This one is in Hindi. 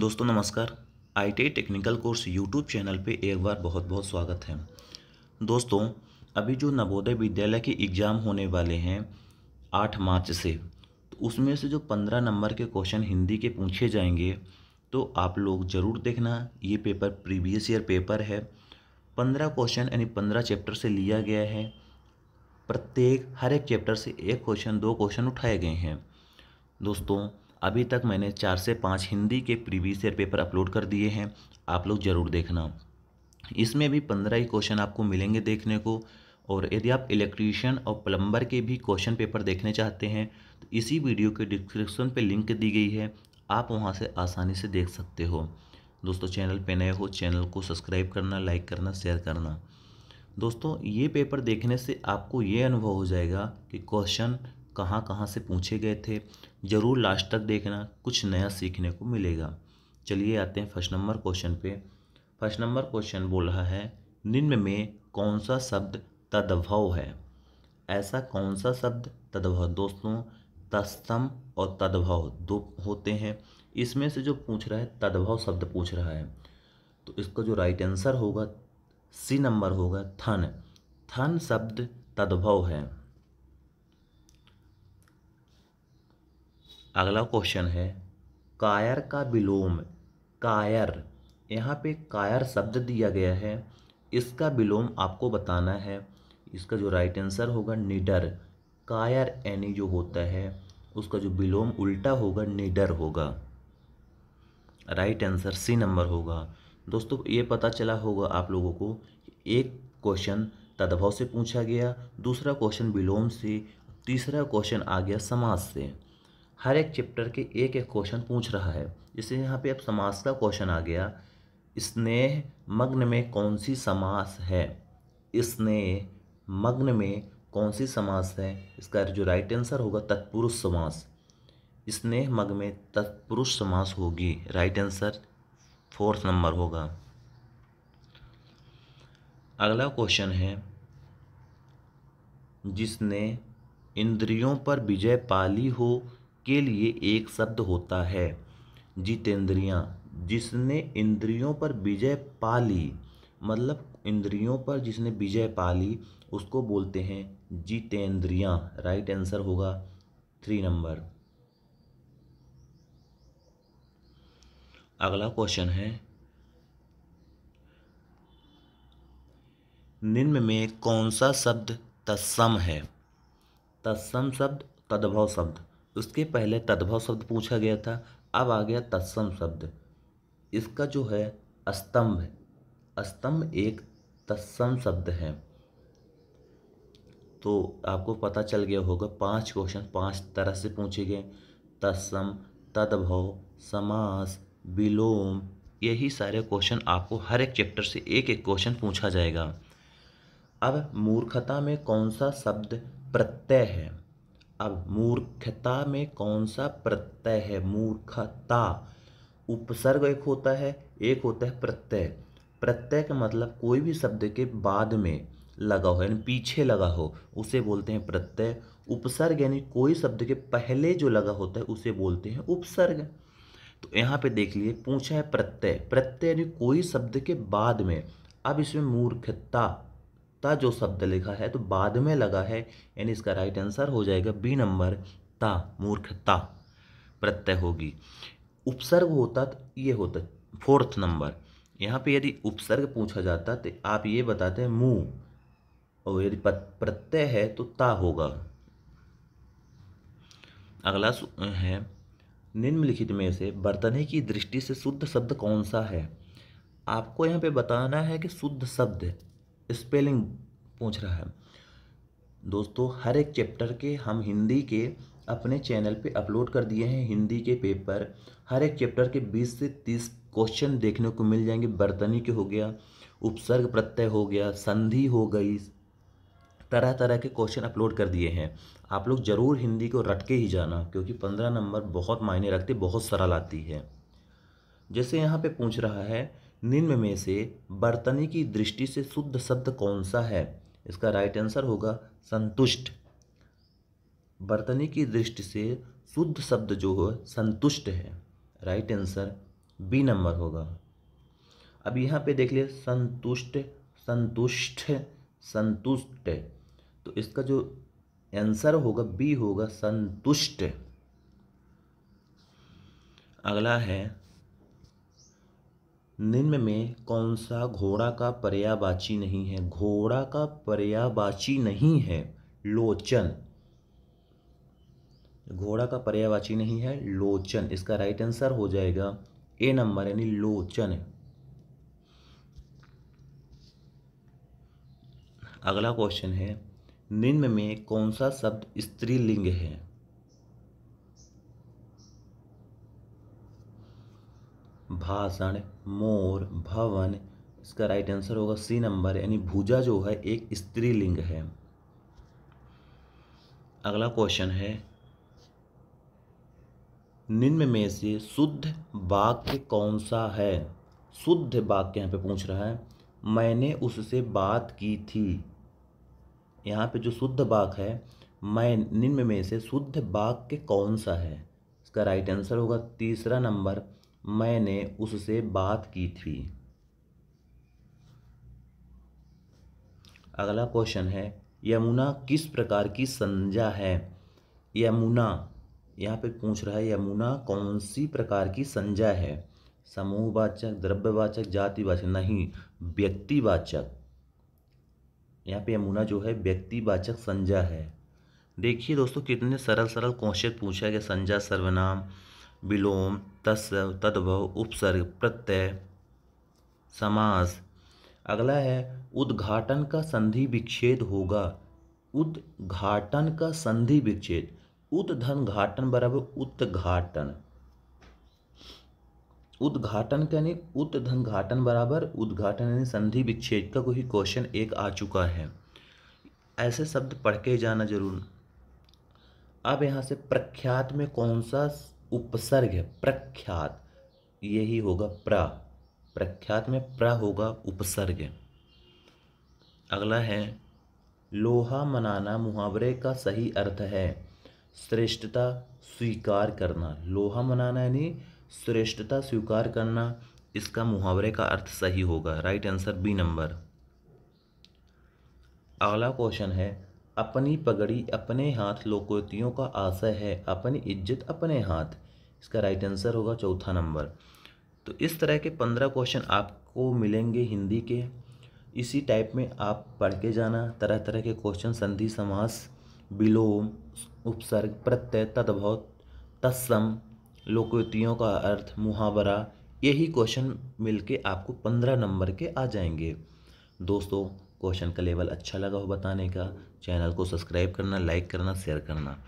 दोस्तों नमस्कार। ITI technical course YouTube channel पे एक बार बहुत बहुत स्वागत है। दोस्तों अभी जो नवोदय विद्यालय के एग्ज़ाम होने वाले हैं 8 मार्च से, तो उसमें से जो 15 नंबर के क्वेश्चन हिंदी के पूछे जाएंगे तो आप लोग ज़रूर देखना। ये पेपर प्रीवियस ईयर पेपर है। 15 क्वेश्चन यानी 15 चैप्टर से लिया गया है। प्रत्येक हर एक चैप्टर से एक क्वेश्चन दो क्वेश्चन उठाए गए हैं। दोस्तों अभी तक मैंने 4 से 5 हिंदी के प्रीवियस ईयर पेपर अपलोड कर दिए हैं, आप लोग ज़रूर देखना। इसमें भी 15 ही क्वेश्चन आपको मिलेंगे देखने को। और यदि आप इलेक्ट्रीशियन और प्लम्बर के भी क्वेश्चन पेपर देखने चाहते हैं तो इसी वीडियो के डिस्क्रिप्शन पे लिंक दी गई है, आप वहाँ से आसानी से देख सकते हो। दोस्तों चैनल पे नए हो चैनल को सब्सक्राइब करना, लाइक करना, शेयर करना। दोस्तों ये पेपर देखने से आपको ये अनुभव हो जाएगा कि क्वेश्चन कहाँ से पूछे गए थे। ज़रूर लास्ट तक देखना, कुछ नया सीखने को मिलेगा। चलिए आते हैं फर्स्ट नंबर क्वेश्चन पे। फर्स्ट नंबर क्वेश्चन बोल रहा है, निम्न में कौन सा शब्द तद्भव है? ऐसा कौन सा शब्द तद्भव? दोस्तों तत्सम और तद्भव दो होते हैं, इसमें से जो पूछ रहा है तद्भव शब्द पूछ रहा है, तो इसका जो राइट आंसर होगा सी नंबर होगा, थन। थन शब्द तद्भव है। अगला क्वेश्चन है कायर का विलोम। कायर, यहाँ पे कायर शब्द दिया गया है, इसका विलोम आपको बताना है। इसका जो राइट आंसर होगा निडर। कायर यानी जो होता है उसका जो विलोम उल्टा होगा निडर होगा। राइट आंसर सी नंबर होगा। दोस्तों ये पता चला होगा आप लोगों को कि एक क्वेश्चन तद्भव से पूछा गया, दूसरा क्वेश्चन विलोम से, तीसरा क्वेश्चन आ गया समास से। हर एक चैप्टर के एक एक क्वेश्चन पूछ रहा है। जैसे यहाँ पे अब समास का क्वेश्चन आ गया, स्नेह मग्न में कौन सी समास है? स्नेह मग्न में कौन सी समास है? इसका जो राइट आंसर होगा तत्पुरुष समास। स्नेह मग्न में तत्पुरुष समास होगी। राइट आंसर 4th नंबर होगा। अगला क्वेश्चन है, जिसने इंद्रियों पर विजय पाली हो के लिए एक शब्द होता है जितेंद्रियां। जिसने इंद्रियों पर विजय पाली मतलब इंद्रियों पर जिसने विजय पाली उसको बोलते हैं जितेंद्रियां। राइट आंसर होगा 3 नंबर। अगला क्वेश्चन है, निम्न में कौन सा शब्द तत्सम है? तत्सम शब्द तद्भव शब्द, उसके पहले तद्भव शब्द पूछा गया था, अब आ गया तत्सम शब्द। इसका जो है स्तंभ। स्तंभ एक तत्सम शब्द है। तो आपको पता चल गया होगा 5 क्वेश्चन 5 तरह से पूछे गए, तत्सम, तद्भव, समास, विलोम। यही सारे क्वेश्चन आपको हर एक चैप्टर से एक एक क्वेश्चन पूछा जाएगा। अब मूर्खता में कौन सा शब्द प्रत्यय है? अब मूर्खता में कौन सा प्रत्यय है? मूर्खता उपसर्ग एक होता है, एक होता है प्रत्यय। प्रत्यय का मतलब कोई भी शब्द के बाद में लगा हो यानी पीछे लगा हो उसे बोलते हैं प्रत्यय। उपसर्ग यानी कोई शब्द के पहले जो लगा होता है उसे बोलते हैं उपसर्ग। तो यहाँ पे देख लिए पूछा है प्रत्यय। प्रत्यय यानी कोई शब्द के बाद में। अब इसमें मूर्खता ता जो शब्द लिखा है तो बाद में लगा है, यानी इसका राइट आंसर हो जाएगा बी नंबर, ता। मूर्खता प्रत्यय होगी। उपसर्ग होता तो ये होता 4th नंबर। यहाँ पे यदि उपसर्ग पूछा जाता तो आप ये बताते हैं मुँह, और यदि प्रत्यय है तो ता होगा। अगला है, निम्नलिखित में से वर्तनी की दृष्टि से शुद्ध शब्द कौन सा है? आपको यहाँ पे बताना है कि शुद्ध शब्द स्पेलिंग पूछ रहा है। दोस्तों हर एक चैप्टर के हम हिंदी के अपने चैनल पे अपलोड कर दिए हैं। हिंदी के पेपर हर एक चैप्टर के 20 से 30 क्वेश्चन देखने को मिल जाएंगे। वर्तनी के हो गया, उपसर्ग प्रत्यय हो गया, संधि हो गई, तरह तरह के क्वेश्चन अपलोड कर दिए हैं। आप लोग ज़रूर हिंदी को रट के ही जाना, क्योंकि 15 नंबर बहुत मायने रखते, बहुत सरल आती है। जैसे यहाँ पे पूछ रहा है, निम्न में से वर्तनी की दृष्टि से शुद्ध शब्द कौन सा है? इसका राइट आंसर होगा संतुष्ट। वर्तनी की दृष्टि से शुद्ध शब्द जो हो संतुष्ट है। राइट आंसर बी नंबर होगा। अब यहाँ पे देख लिए संतुष्ट संतुष्ट संतुष्ट, तो इसका जो आंसर होगा बी होगा संतुष्ट। अगला है निम्न में कौन सा घोड़ा का पर्यायवाची नहीं है। घोड़ा का पर्यायवाची नहीं है लोचन, घोड़ा का पर्यायवाची नहीं है लोचन, इसका राइट आंसर हो जाएगा ए नंबर यानी लोचन। अगला क्वेश्चन है निम्न में कौन सा शब्द स्त्रीलिंग है। भाषण, मोर, भवन, इसका राइट आंसर होगा सी नंबर यानी भुजा जो है एक स्त्रीलिंग है। अगला क्वेश्चन है निम्न में से शुद्ध वाक्य कौन सा है। शुद्ध वाक्य यहाँ पे पूछ रहा है, मैंने उससे बात की थी। यहाँ पे जो शुद्ध वाक्य है मैं, निम्न में से शुद्ध वाक्य कौन सा है, इसका राइट आंसर होगा तीसरा नंबर मैंने उससे बात की थी। अगला क्वेश्चन है यमुना किस प्रकार की संज्ञा है। यमुना यहाँ पे पूछ रहा है यमुना कौन सी प्रकार की संज्ञा है, समूहवाचक, द्रव्यवाचक, जातिवाचक, नहीं व्यक्तिवाचक। यहाँ पे यमुना जो है व्यक्तिवाचक संज्ञा है। देखिए दोस्तों कितने सरल सरल क्वेश्चन पूछा गया, संज्ञा, सर्वनाम, विलोम, तत्सव, तद्भव, उपसर्ग, प्रत्यय, समास। अगला है उद्घाटन का संधि विच्छेद होगा। उद्घाटन का संधि विच्छेद, उद्घन घाटन बराबर उत्घाटन, उद्घाटन का यानी उद्घन घाटन बराबर उद्घाटन यानी संधि विच्छेद का कोई क्वेश्चन एक आ चुका है। ऐसे शब्द पढ़ के जाना जरूर। अब यहाँ से प्रख्यात में कौन सा उपसर्ग है। प्रख्यात यही होगा प्रा, प्रख्यात में प्रा होगा उपसर्ग। अगला है लोहा मनाना मुहावरे का सही अर्थ है श्रेष्ठता स्वीकार करना। लोहा मनाना यानी श्रेष्ठता स्वीकार करना, इसका मुहावरे का अर्थ सही होगा, राइट आंसर बी नंबर। अगला क्वेश्चन है अपनी पगड़ी अपने हाथ लोकोक्तियों का आशय है। अपनी इज्जत अपने हाथ, इसका राइट आंसर होगा चौथा नंबर। तो इस तरह के 15 क्वेश्चन आपको मिलेंगे हिंदी के, इसी टाइप में आप पढ़ के जाना। तरह तरह के क्वेश्चन संधि, समास, विलोम, उपसर्ग, प्रत्यय, तद्भव, तत्सम, लोकोक्तियों का अर्थ, मुहावरा, यही क्वेश्चन मिलके आपको 15 नंबर के आ जाएंगे। दोस्तों क्वेश्चन का लेवल अच्छा लगा हो बताने का, चैनल को सब्सक्राइब करना, लाइक करना, शेयर करना।